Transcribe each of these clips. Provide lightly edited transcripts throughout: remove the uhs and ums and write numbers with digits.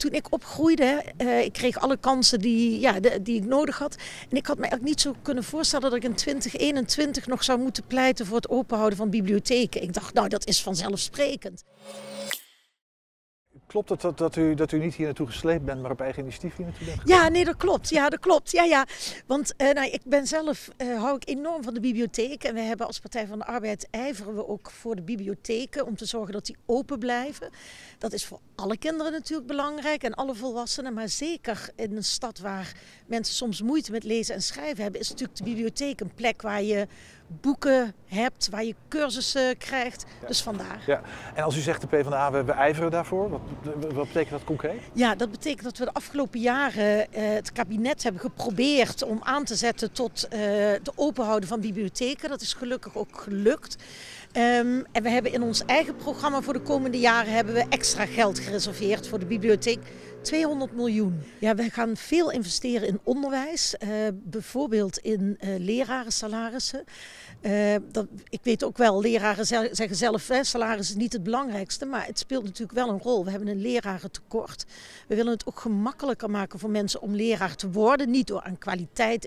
Toen ik opgroeide, ik kreeg alle kansen die ik nodig had. En ik had me eigenlijk niet zo kunnen voorstellen dat ik in 2021 nog zou moeten pleiten voor het openhouden van bibliotheken. Ik dacht, nou, dat is vanzelfsprekend. Klopt het dat u niet hier naartoe gesleept bent, maar op eigen initiatief hier naartoe bent gekomen? Ja, nee, dat klopt. Ja, dat klopt. Ja, ja. Want ik ben zelf, hou ik enorm van de bibliotheek. En we hebben als Partij van de Arbeid ijveren we ook voor de bibliotheken om te zorgen dat die open blijven. Dat is voor alle kinderen natuurlijk belangrijk en alle volwassenen. Maar zeker in een stad waar mensen soms moeite met lezen en schrijven hebben, is natuurlijk de bibliotheek een plek waar je boeken hebt, waar je cursussen krijgt. Ja. Dus vandaar. Ja. En als u zegt de PvdA, we ijveren daarvoor, wat betekent dat concreet? Ja, dat betekent dat we de afgelopen jaren het kabinet hebben geprobeerd om aan te zetten tot het openhouden van bibliotheken. Dat is gelukkig ook gelukt. En we hebben in ons eigen programma voor de komende jaren hebben we extra geld gereserveerd voor de bibliotheek. 200 miljoen. Ja, we gaan veel investeren in onderwijs, bijvoorbeeld in lerarensalarissen. Ik weet ook wel, leraren zeggen zelf, salaris is niet het belangrijkste, maar het speelt natuurlijk wel een rol. We hebben een lerarentekort. We willen het ook gemakkelijker maken voor mensen om leraar te worden. Niet door aan kwaliteit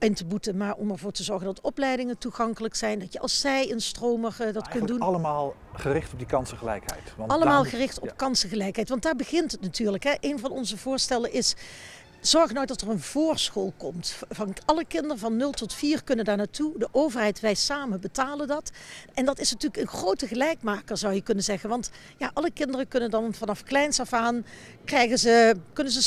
in te boeten, maar om ervoor te zorgen dat opleidingen toegankelijk zijn. Dat je als zij-instromer dat kunt doen. Allemaal gericht op die kansengelijkheid. Want allemaal gericht op kansengelijkheid, want daar begint het natuurlijk. Hè. Een van onze voorstellen is, zorg nou dat er een voorschool komt. Van alle kinderen van 0 tot 4 kunnen daar naartoe. De overheid, wij samen betalen dat. En dat is natuurlijk een grote gelijkmaker, zou je kunnen zeggen. Want ja, alle kinderen kunnen dan vanaf kleins af aan, kunnen ze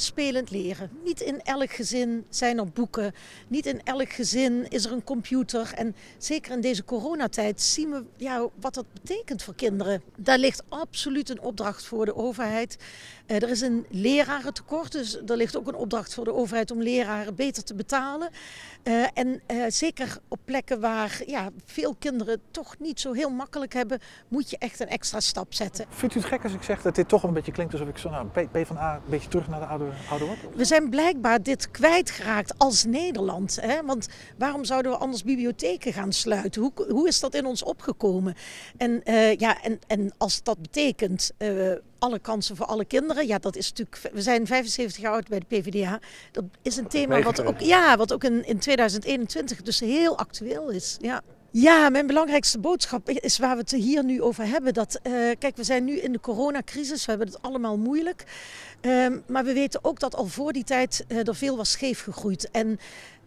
spelend leren. Niet in elk gezin zijn er boeken. Niet in elk gezin is er een computer. En zeker in deze coronatijd zien we wat dat betekent voor kinderen. Daar ligt absoluut een opdracht voor de overheid. Er is een lerarentekort, dus er ligt ook een opdracht voor de overheid om leraren beter te betalen. En zeker op plekken waar veel kinderen toch niet zo heel makkelijk hebben, moet je echt een extra stap zetten. Vindt u het gek als ik zeg dat dit toch een beetje klinkt alsof ik zo PvdA een beetje terug naar de oude orde? We zijn blijkbaar dit kwijtgeraakt als Nederland. Hè? Want waarom zouden we anders bibliotheken gaan sluiten? Hoe is dat in ons opgekomen? En als dat betekent alle kansen voor alle kinderen. Ja, dat is natuurlijk. We zijn 75 jaar oud bij de PvdA. Dat is een thema wat ook in 2021 dus heel actueel is. Ja. Ja, mijn belangrijkste boodschap is waar we het hier nu over hebben. Dat, kijk, we zijn nu in de coronacrisis, we hebben het allemaal moeilijk. Maar we weten ook dat al voor die tijd er veel was scheef gegroeid. En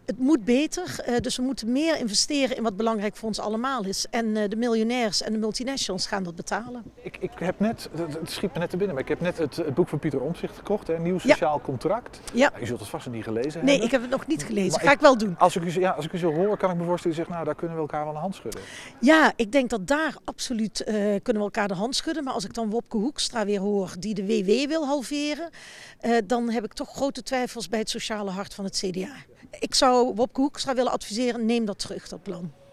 het moet beter, dus we moeten meer investeren in wat belangrijk voor ons allemaal is. En de miljonairs en de multinationals gaan dat betalen. Ik heb net, het schiet me net te binnen, maar ik heb net het boek van Pieter Omtzigt gekocht, hè, Nieuw Sociaal Contract. Ja. Nou, u zult het vast nog niet gelezen hebben. Nee, ik heb het nog niet gelezen. Maar Ga ik wel doen. Als ik u zo hoor, kan ik me voorstellen, nou, daar kunnen we elkaar wel de hand schudden. Ja, ik denk dat daar absoluut kunnen we elkaar de hand schudden. Maar als ik dan Wopke Hoekstra weer hoor, die de WW wil halveren, dan heb ik toch grote twijfels bij het sociale hart van het CDA. Ik zou Wopke Hoekstra willen adviseren, neem dat terug, dat plan.